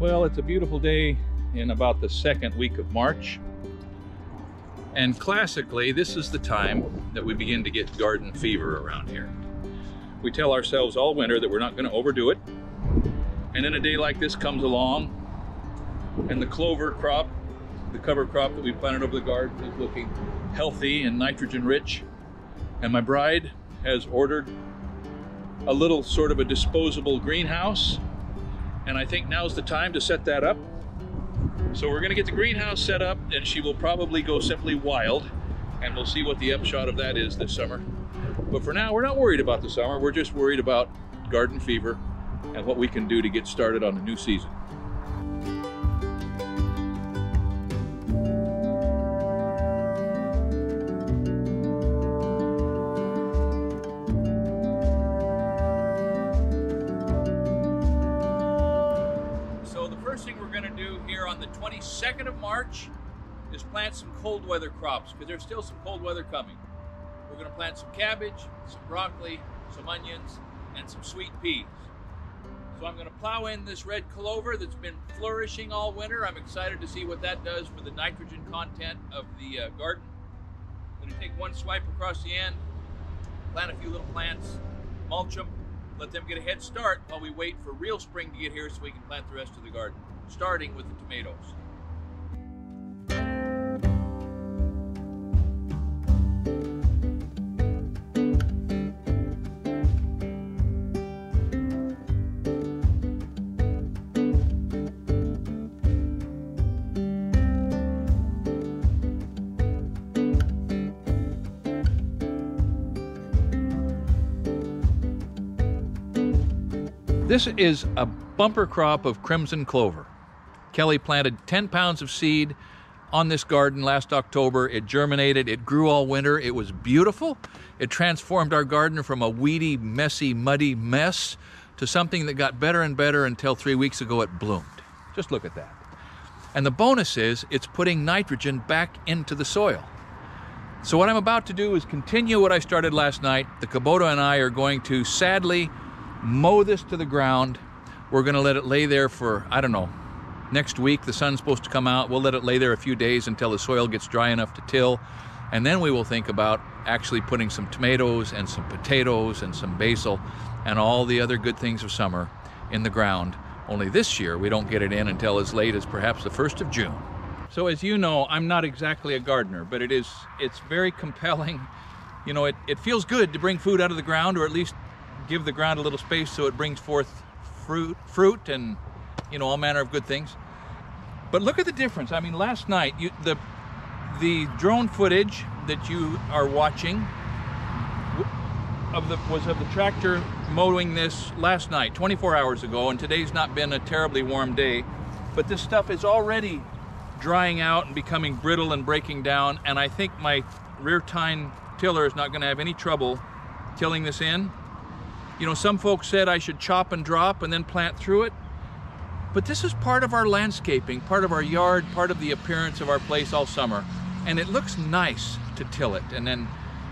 Well, it's a beautiful day in about the second week of March. And classically, this is the time that we begin to get garden fever around here. We tell ourselves all winter that we're not going to overdo it. And then a day like this comes along and the clover crop, the cover crop that we planted over the garden, is looking healthy and nitrogen rich. And my bride has ordered a little sort of a disposable greenhouse. And I think now's the time to set that up. So we're gonna get the greenhouse set up and she will probably go simply wild, and we'll see what the upshot of that is this summer. But for now, we're not worried about the summer. We're just worried about garden fever and what we can do to get started on the new season. On the 22nd of March is plant some cold weather crops, because there's still some cold weather coming. We're going to plant some cabbage, some broccoli, some onions, and some sweet peas. So I'm going to plow in this red clover that's been flourishing all winter. I'm excited to see what that does for the nitrogen content of the garden. I'm going to take one swipe across the end, plant a few little plants, mulch them, let them get a head start while we wait for real spring to get here so we can plant the rest of the garden, starting with the tomatoes. This is a bumper crop of crimson clover. Kelly planted 10 pounds of seed on this garden last October. It germinated, it grew all winter, it was beautiful. It transformed our garden from a weedy, messy, muddy mess to something that got better and better until 3 weeks ago it bloomed. Just look at that. And the bonus is it's putting nitrogen back into the soil. So what I'm about to do is continue what I started last night. The Kubota and I are going to sadly mow this to the ground. We're gonna let it lay there for, I don't know, next week. The sun's supposed to come out. We'll let it lay there a few days until the soil gets dry enough to till, and then we will think about actually putting some tomatoes and some potatoes and some basil and all the other good things of summer in the ground. Only this year we don't get it in until as late as perhaps the 1st of June. So as you know, I'm not exactly a gardener, but it's very compelling. You know, it feels good to bring food out of the ground, or at least give the ground a little space so it brings forth fruit and, you know, all manner of good things. But look at the difference. I mean, last night, the drone footage that you are watching was of the tractor mowing this last night, 24 hours ago, and today's not been a terribly warm day. But this stuff is already drying out and becoming brittle and breaking down, and I think my rear tine tiller is not gonna have any trouble tilling this in. You know, some folks said I should chop and drop and then plant through it. But this is part of our landscaping, part of our yard, part of the appearance of our place all summer. And it looks nice to till it and then,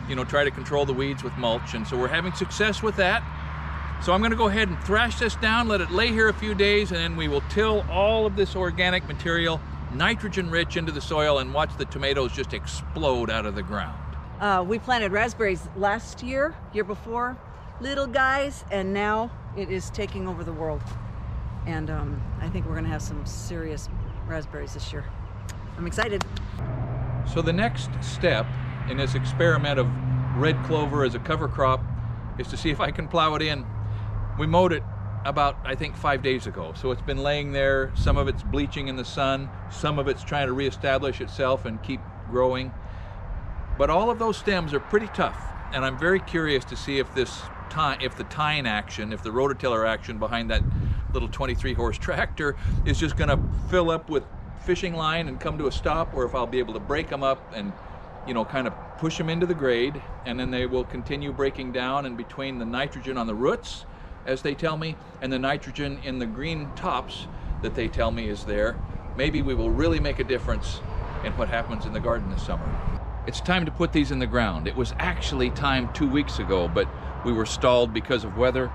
you know, try to control the weeds with mulch. And so we're having success with that. So I'm gonna go ahead and thrash this down, let it lay here a few days, and then we will till all of this organic material, nitrogen rich, into the soil and watch the tomatoes just explode out of the ground. We planted raspberries last year, year before, little guys, and now it is taking over the world. And I think we're gonna have some serious raspberries this year. I'm excited. So the next step in this experiment of red clover as a cover crop is to see if I can plow it in. We mowed it about, I think, 5 days ago. So it's been laying there. Some of it's bleaching in the sun. Some of it's trying to reestablish itself and keep growing. But all of those stems are pretty tough. And I'm very curious to see if the tine action, if the rototiller action behind that little 23-horse tractor is just gonna fill up with fishing line and come to a stop, or if I'll be able to break them up and, you know, kind of push them into the grade, and then they will continue breaking down, and between the nitrogen on the roots, as they tell me, and the nitrogen in the green tops that they tell me is there, maybe we will really make a difference in what happens in the garden this summer. It's time to put these in the ground. It was actually time 2 weeks ago, but we were stalled because of weather.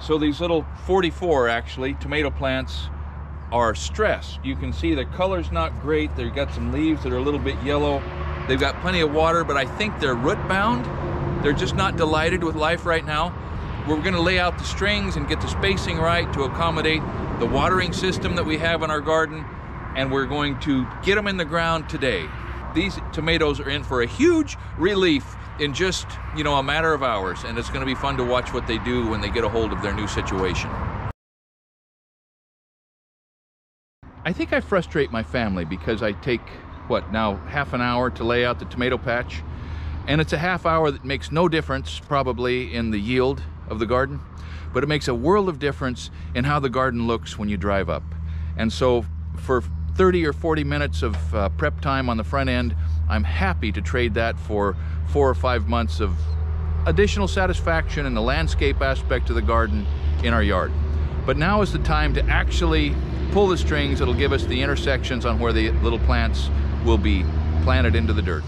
So these little 44 actually tomato plants are stressed. You can see the color's not great. They've got some leaves that are a little bit yellow. They've got plenty of water, but I think they're root bound. They're just not delighted with life right now. We're gonna lay out the strings and get the spacing right to accommodate the watering system that we have in our garden, and we're going to get them in the ground today. These tomatoes are in for a huge relief in just, you know, a matter of hours, and it's gonna be fun to watch what they do when they get a hold of their new situation. I think I frustrate my family because I take, what, now half an hour to lay out the tomato patch, and it's a half hour that makes no difference probably in the yield of the garden, but it makes a world of difference in how the garden looks when you drive up. And so for 30 or 40 minutes of prep time on the front end, I'm happy to trade that for 4 or 5 months of additional satisfaction in the landscape aspect of the garden in our yard. But now is the time to actually pull the strings. It'll give us the intersections on where the little plants will be planted into the dirt.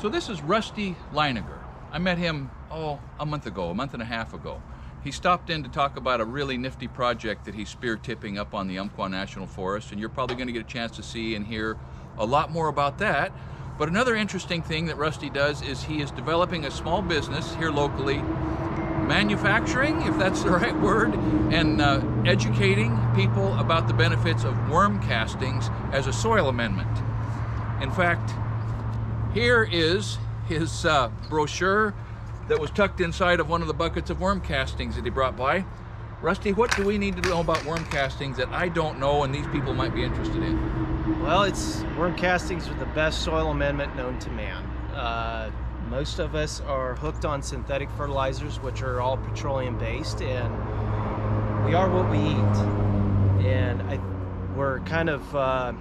So this is Rusty Leiniger. I met him a month and a half ago. He stopped in to talk about a really nifty project that he's spear-tipping up on the Umpqua National Forest, and you're probably going to get a chance to see and hear a lot more about that. But another interesting thing that Rusty does is he is developing a small business here locally, manufacturing, if that's the right word, and educating people about the benefits of worm castings as a soil amendment. In fact, here is his brochure that was tucked inside of one of the buckets of worm castings that he brought by. Rusty, what do we need to know about worm castings that I don't know and these people might be interested in? Well, worm castings are the best soil amendment known to man. Most of us are hooked on synthetic fertilizers, which are all petroleum-based, and we are what we eat. And we're kind of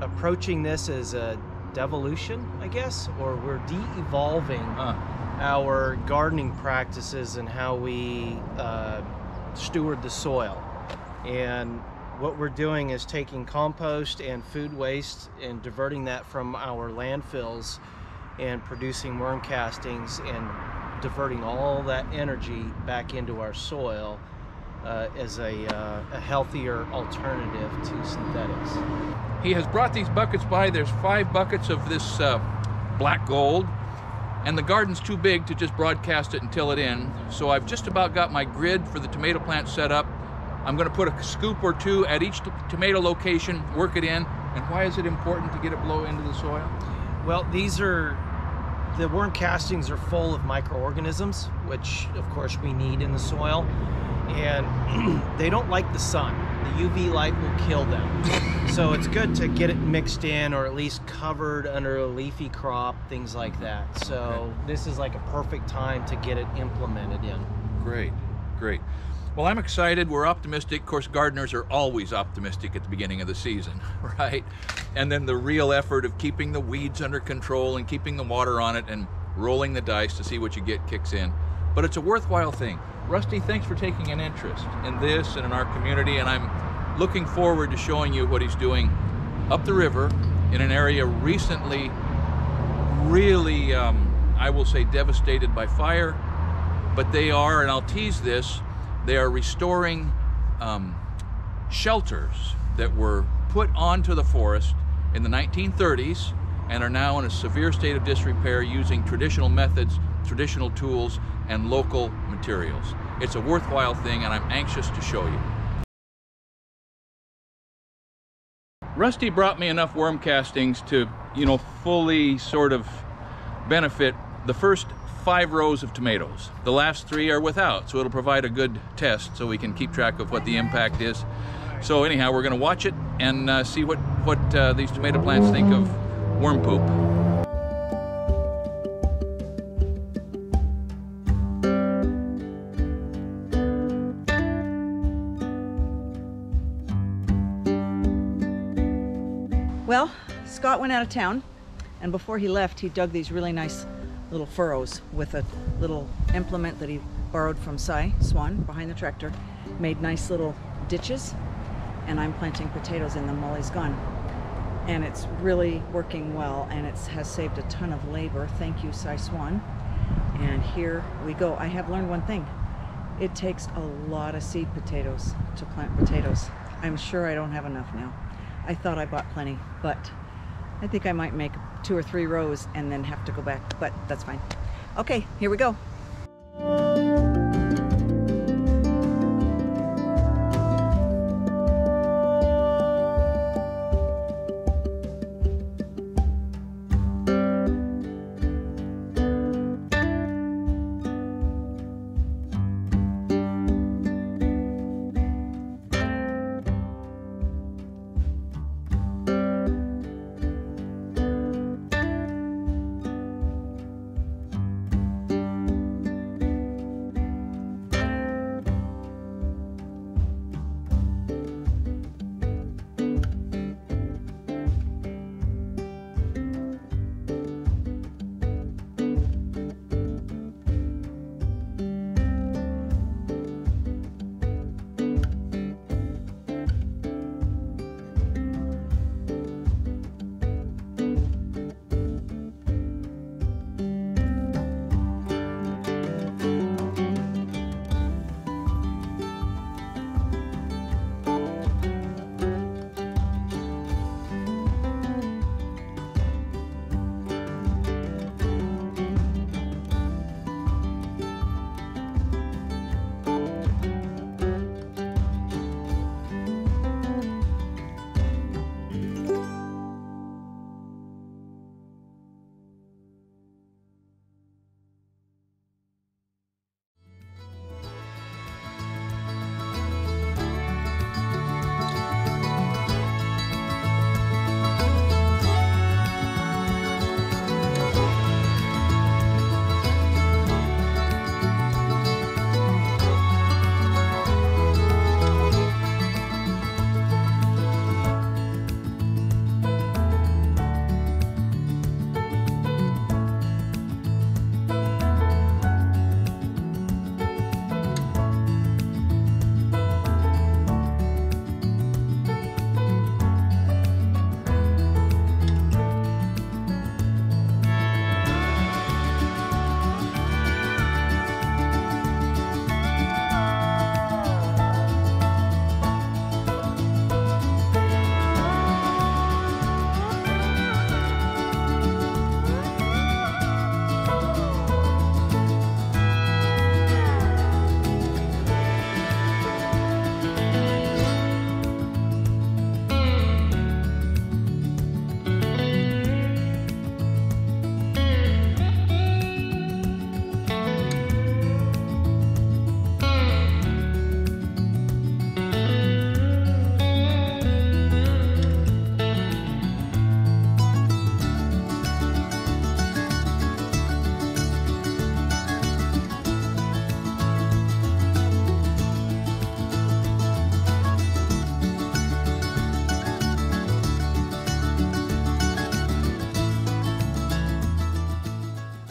approaching this as a devolution, I guess, or we're de-evolving our gardening practices and how we steward the soil. And what we're doing is taking compost and food waste and diverting that from our landfills and producing worm castings and diverting all that energy back into our soil as a healthier alternative to synthetics. He has brought these buckets by. There's 5 buckets of this black gold, and the garden's too big to just broadcast it and till it in. So I've just about got my grid for the tomato plant set up. I'm gonna put a scoop or 2 at each tomato location, work it in. And why is it important to get it blow into the soil? Well, the worm castings are full of microorganisms, which of course we need in the soil. And they don't like the sun. The UV light will kill them. So it's good to get it mixed in or at least covered under a leafy crop, things like that. So this is like a perfect time to get it implemented in. Great, great. Well, I'm excited. We're optimistic. Of course, gardeners are always optimistic at the beginning of the season, right? And then the real effort of keeping the weeds under control and keeping the water on it and rolling the dice to see what you get kicks in. But it's a worthwhile thing. Rusty, thanks for taking an interest in this and in our community, and I'm looking forward to showing you what he's doing up the river in an area recently really, I will say, devastated by fire. But they are, and I'll tease this, they are restoring shelters that were put onto the forest in the 1930s and are now in a severe state of disrepair using traditional methods, traditional tools, and local materials. It's a worthwhile thing, and I'm anxious to show you. Rusty brought me enough worm castings to, you know, fully sort of benefit the first 5 rows of tomatoes. The last 3 are without, so it'll provide a good test so we can keep track of what the impact is. So anyhow, we're gonna watch it and see what these tomato plants think of worm poop. Well, Scott went out of town, and before he left, he dug these really nice little furrows with a little implement that he borrowed from Cy Swan behind the tractor, made nice little ditches, and I'm planting potatoes in them while he's gone. And it's really working well, and it has saved a ton of labor. Thank you, Cy Swan. And here we go. I have learned one thing. It takes a lot of seed potatoes to plant potatoes. I'm sure I don't have enough now. I thought I bought plenty, but I think I might make 2 or 3 rows and then have to go back, but that's fine. Okay, here we go.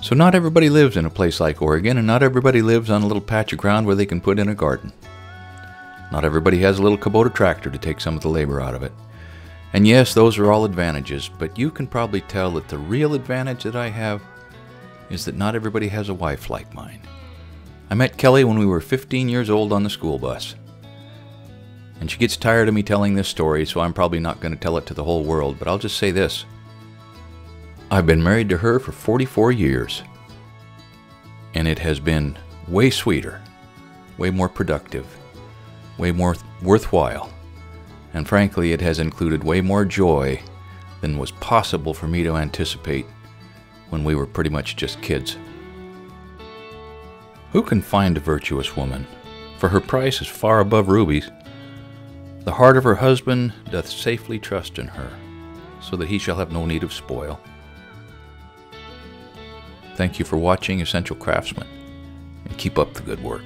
So not everybody lives in a place like Oregon, and not everybody lives on a little patch of ground where they can put in a garden. Not everybody has a little Kubota tractor to take some of the labor out of it. And yes, those are all advantages, but you can probably tell that the real advantage that I have is that not everybody has a wife like mine. I met Kelly when we were 15 years old on the school bus. And she gets tired of me telling this story, so I'm probably not going to tell it to the whole world, but I'll just say this. I've been married to her for 44 years, and it has been way sweeter, way more productive, way more worthwhile, and frankly, it has included way more joy than was possible for me to anticipate when we were pretty much just kids. Who can find a virtuous woman? For her price is far above rubies. The heart of her husband doth safely trust in her, so that he shall have no need of spoil. Thank you for watching Essential Craftsman, and keep up the good work.